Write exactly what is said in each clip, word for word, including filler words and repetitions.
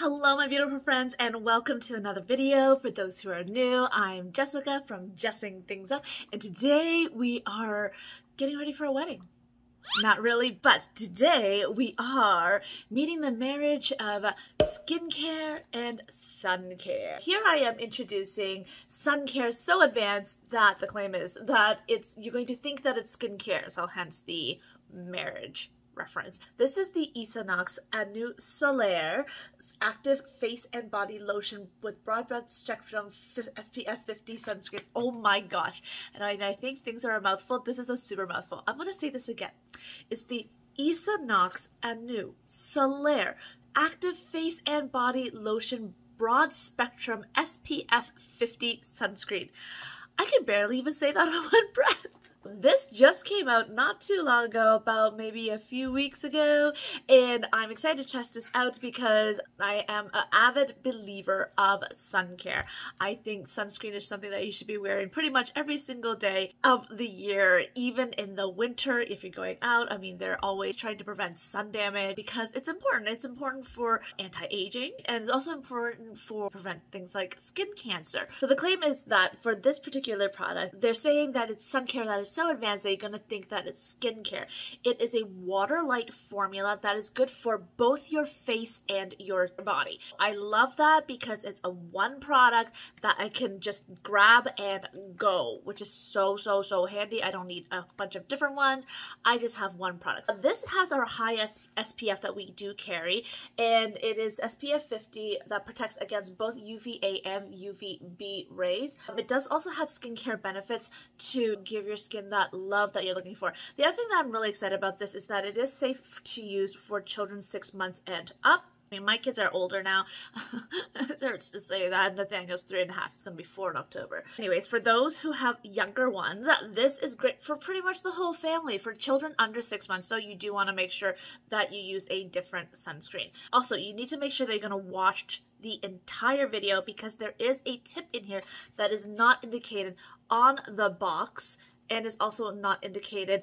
Hello my beautiful friends and welcome to another video. For those who are new, I'm Jessica from Jessing Things Up and today we are getting ready for a wedding. Not really, but today we are meeting the marriage of skincare and sun care. Here I am introducing sun care so advanced that the claim is that it's you're going to think that it's skincare, so hence the marriage reference. This is the Isa Knox Anew Solaire Active Face and Body Lotion with Broadband Spectrum S P F fifty Sunscreen. Oh my gosh. And I, and I think things are a mouthful. This is a super mouthful. I'm going to say this again. It's the Isa Knox Anew Solaire Active Face and Body Lotion Broad Spectrum S P F fifty Sunscreen. I can barely even say that on one breath. This just came out not too long ago, about maybe a few weeks ago, and I'm excited to test this out because I am an avid believer of sun care. I think sunscreen is something that you should be wearing pretty much every single day of the year, even in the winter if you're going out. I mean, they're always trying to prevent sun damage because it's important. It's important for anti-aging and it's also important for prevent things like skin cancer. So the claim is that for this particular product, they're saying that it's sun care that is so advanced that you're going to think that it's skincare. It is a water light formula that is good for both your face and your body. I love that because it's a one product that I can just grab and go, which is so, so, so handy. I don't need a bunch of different ones. I just have one product. This has our highest S P F that we do carry, and it is S P F fifty that protects against both U V A and U V B rays. It does also have skincare benefits to give your skin that love that you're looking for. The other thing that I'm really excited about this is that it is safe to use for children six months and up. I mean, my kids are older now. It hurts to say that. Nathaniel's three and a half. It's going to be four in October. Anyways, for those who have younger ones, this is great for pretty much the whole family. For children under six months, so you do want to make sure that you use a different sunscreen. Also, you need to make sure that you're going to watch the entire video because there is a tip in here that is not indicated on the box and is also not indicated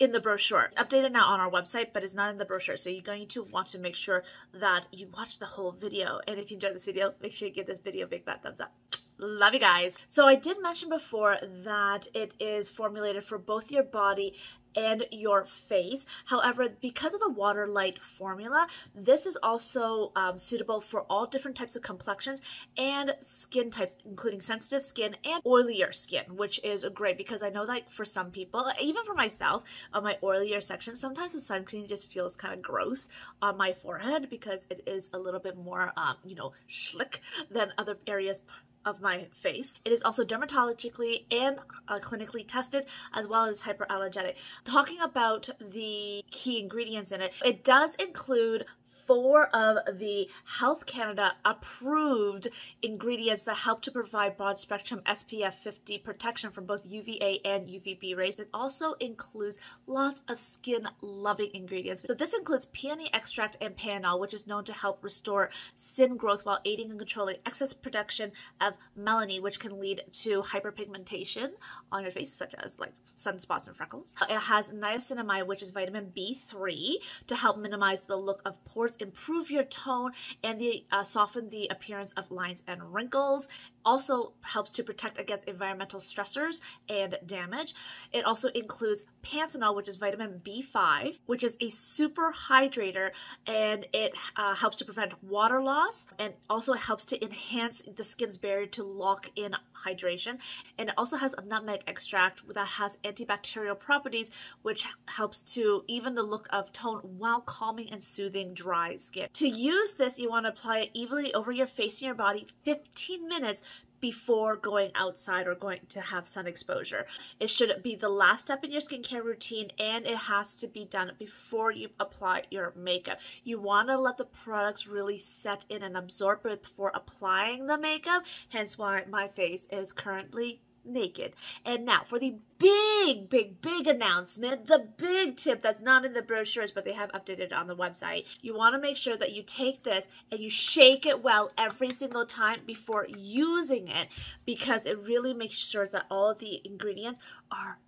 in the brochure. It's updated now on our website, but it's not in the brochure, so you're going to want to make sure that you watch the whole video. And if you enjoyed this video, make sure you give this video a big fat thumbs up. Love you guys. So I did mention before that it is formulated for both your body and your face. However, because of the water light formula, this is also um, suitable for all different types of complexions and skin types, including sensitive skin and oilier skin, which is great because I know that for some people, even for myself, on my oilier section, sometimes the sunscreen just feels kind of gross on my forehead because it is a little bit more, um, you know, slick than other areas of my face. It is also dermatologically and uh, clinically tested, as well as hyperallergenic. Talking about the key ingredients in it, it does include four of the Health Canada approved ingredients that help to provide broad spectrum S P F fifty protection from both U V A and U V B rays. It also includes lots of skin loving ingredients. So this includes peony extract and paeonol, which is known to help restore skin growth while aiding and controlling excess production of melanin, which can lead to hyperpigmentation on your face, such as like sunspots and freckles. It has niacinamide, which is vitamin B three, to help minimize the look of pores, improve your tone, and the uh, soften the appearance of lines and wrinkles. Also helps to protect against environmental stressors and damage. It also includes Panthenol, which is vitamin B five, which is a super hydrator, and it uh, helps to prevent water loss, and also helps to enhance the skin's barrier to lock in hydration. And it also has a nutmeg extract that has antibacterial properties, which helps to even the look of tone while calming and soothing dry skin. To use this, you want to apply it evenly over your face and your body fifteen minutes before going outside or going to have sun exposure. It should be the last step in your skincare routine, and it has to be done before you apply your makeup. You want to let the products really set in and absorb it before applying the makeup, hence why my face is currently naked. And now for the big, big, big announcement, the big tip that's not in the brochures, but they have updated on the website. You want to make sure that you take this and you shake it well every single time before using it, because it really makes sure that all of the ingredients are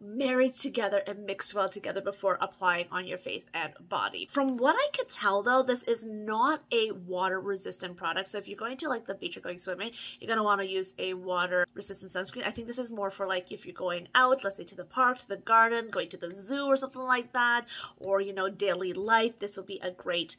married together and mixed well together before applying on your face and body. From what I could tell though, this is not a water resistant product. So if you're going to like the beach or going swimming, you're going to want to use a water resistant sunscreen. I think this is more for like if you're going out, let's say to the park, to the garden, going to the zoo or something like that, or you know, daily life. This will be a great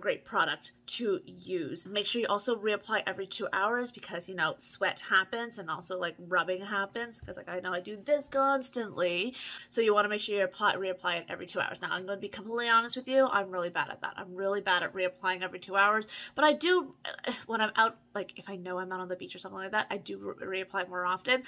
great product to use. Make sure you also reapply every two hours, because you know, sweat happens and also like rubbing happens, because like I know I do this constantly. So you want to make sure you apply reapply it every two hours. Now I'm going to be completely honest with you, I'm really bad at that. I'm really bad at reapplying every two hours, but I do when I'm out, like if I know I'm out on the beach or something like that, I do re reapply more often.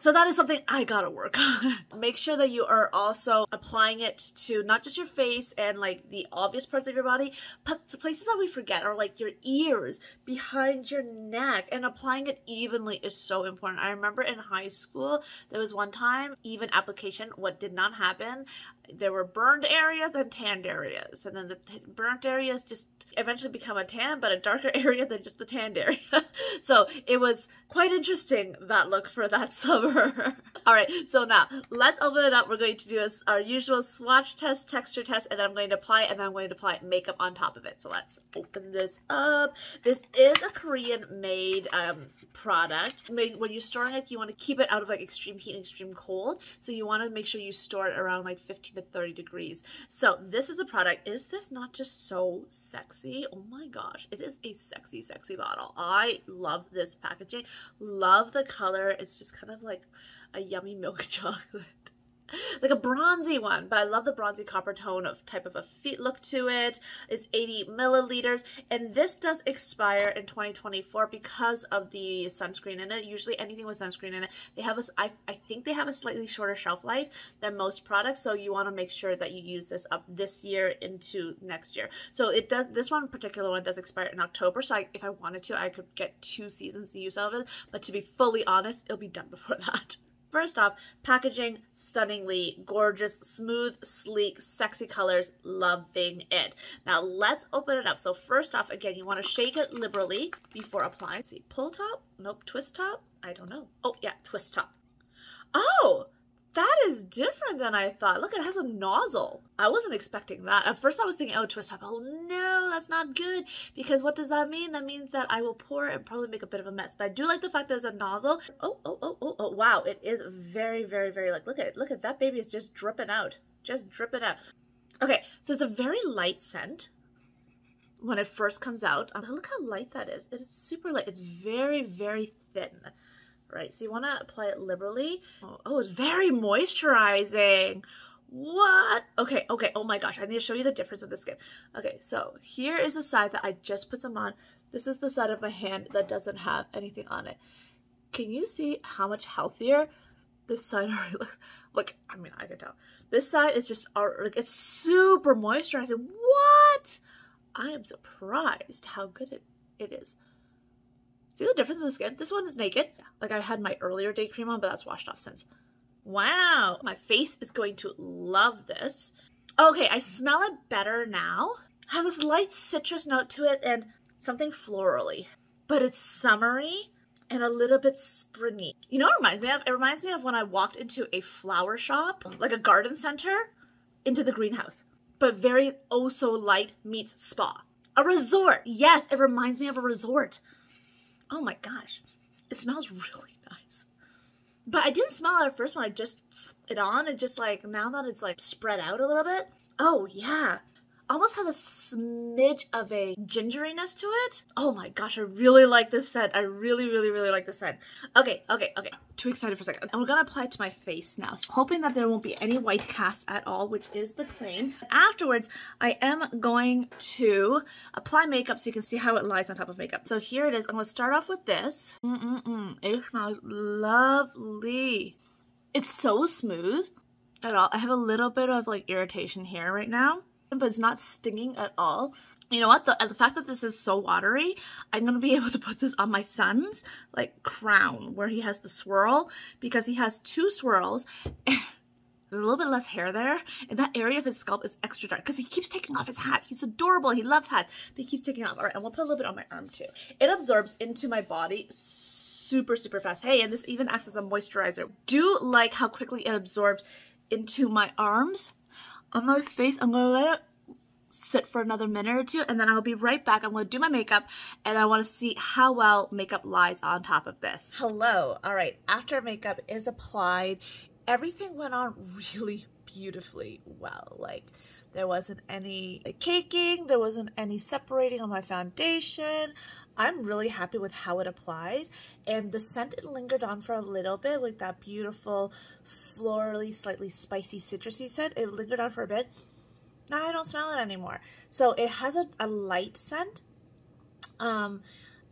So that is something I gotta work on. Make sure that you are also applying it to not just your face and like the obvious parts of your body, but the places that we forget are like your ears, behind your neck, and applying it evenly is so important. I remember in high school, there was one time, even application, what did not happen, there were burned areas and tanned areas. And then the burnt areas just eventually become a tan, but a darker area than just the tanned area. So it was quite interesting, that look for that summer. All right, so now let's open it up. We're going to do a, our usual swatch test, texture test, and then I'm going to apply it, and then I'm going to apply makeup on top of it. So let's open this up. This is a Korean-made um, product. When you're storing it, you want to keep it out of like extreme heat and extreme cold. So you want to make sure you store it around like fifteen to thirty degrees. So this is the product. Is this not just so sexy? Oh my gosh, it is a sexy, sexy bottle. I love this packaging. Love the color. It's just kind of like a yummy milk chocolate. Like a bronzy one, but I love the bronzy copper tone of type of a feet look to it. It's eighty milliliters, and this does expire in twenty twenty-four because of the sunscreen in it. Usually anything with sunscreen in it, they have a, I, I think they have a slightly shorter shelf life than most products, so you want to make sure that you use this up this year into next year. So it does, this one particular one does expire in October, so I, if I wanted to, I could get two seasons to use out of it, but to be fully honest, it'll be done before that. First off, packaging, stunningly gorgeous, smooth, sleek, sexy colors, loving it. Now let's open it up. So first off, again, you want to shake it liberally before applying. See, pull top? Nope, twist top? I don't know. Oh yeah, twist top. Oh! That is different than I thought. Look, it has a nozzle. I wasn't expecting that. At first I was thinking, oh, twist up. Oh no, that's not good. Because what does that mean? That means that I will pour and probably make a bit of a mess. But I do like the fact that it's a nozzle. Oh, oh, oh, oh, oh, wow. It is very, very, very, like, look at it. Look at that baby. It's just dripping out. Just dripping out. Okay, so it's a very light scent when it first comes out. Look how light that is. It is super light. It's very, very thin. Right, so you want to apply it liberally. Oh, oh, it's very moisturizing. What? Okay, okay, oh my gosh, I need to show you the difference of the skin. Okay, so here is the side that I just put some on. This is the side of my hand that doesn't have anything on it. Can you see how much healthier this side already looks? Look, I mean, I can tell. This side is just, it's super moisturizing. What? I am surprised how good it, it is. See the difference in the skin? This one is naked. Like I had my earlier day cream on, but that's washed off since. Wow, my face is going to love this. Okay, I smell it better now. It has this light citrus note to it and something florally, but it's summery and a little bit springy. You know what it reminds me of? It reminds me of when I walked into a flower shop, like a garden center, into the greenhouse, but very oh so light meets spa. A resort, yes, it reminds me of a resort. Oh my gosh, it smells really nice. But I didn't smell it at first when I just it on. It just like, now that it's like spread out a little bit. Oh yeah, almost has a smidge of a gingeriness to it. Oh my gosh, I really like this scent. I really, really, really like this scent. Okay, okay, okay. Too excited for a second. And we're gonna apply it to my face now, so hoping that there won't be any white cast at all, which is the claim. Afterwards, I am going to apply makeup so you can see how it lies on top of makeup. So here it is. I'm gonna start off with this. Mm-mm-mm. It smells lovely. It's so smooth at all. I have a little bit of like irritation here right now, but it's not stinging at all. You know what? The, the fact that this is so watery, I'm going to be able to put this on my son's, like, crown, where he has the swirl, because he has two swirls. There's a little bit less hair there, and that area of his scalp is extra dark, because he keeps taking off his hat. He's adorable. He loves hats, but he keeps taking off. All right, and we'll put a little bit on my arm, too. It absorbs into my body so super, super fast. Hey, and this even acts as a moisturizer. Do like how quickly it absorbed into my arms, on my face. I'm gonna let it sit for another minute or two, and then I'll be right back. I'm gonna do my makeup, and I wanna see how well makeup lies on top of this. Hello, all right, after makeup is applied, everything went on really beautifully well. Like, there wasn't any caking, there wasn't any separating on my foundation. I'm really happy with how it applies, and the scent, it lingered on for a little bit with that beautiful florally, slightly spicy, citrusy scent. It lingered on for a bit. Now I don't smell it anymore. So it has a, a light scent, um,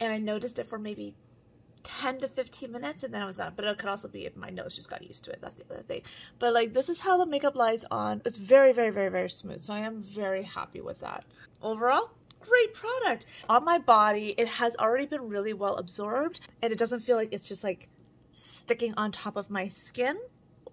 and I noticed it for maybe ten to fifteen minutes, and then it was gone. But it could also be if my nose just got used to it. That's the other thing. But like, this is how the makeup lies on. It's very, very, very, very smooth. So I am very happy with that. Overall, great product. On my body, it has already been really well absorbed, and it doesn't feel like it's just like sticking on top of my skin.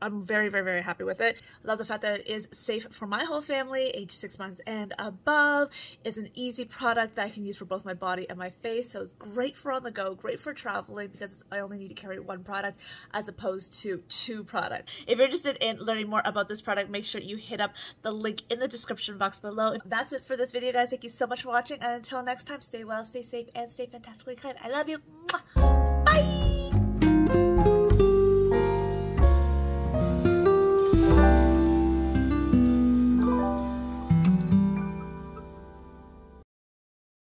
I'm very, very, very happy with it. I love the fact that it is safe for my whole family, age six months and above. It's an easy product that I can use for both my body and my face, so it's great for on the go, great for traveling, because I only need to carry one product as opposed to two products. If you're interested in learning more about this product, make sure you hit up the link in the description box below. That's it for this video, guys. Thank you so much for watching, and until next time, stay well, stay safe, and stay fantastically kind. I love you. Mwah!